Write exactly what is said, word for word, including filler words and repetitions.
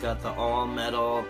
It's got the all metal.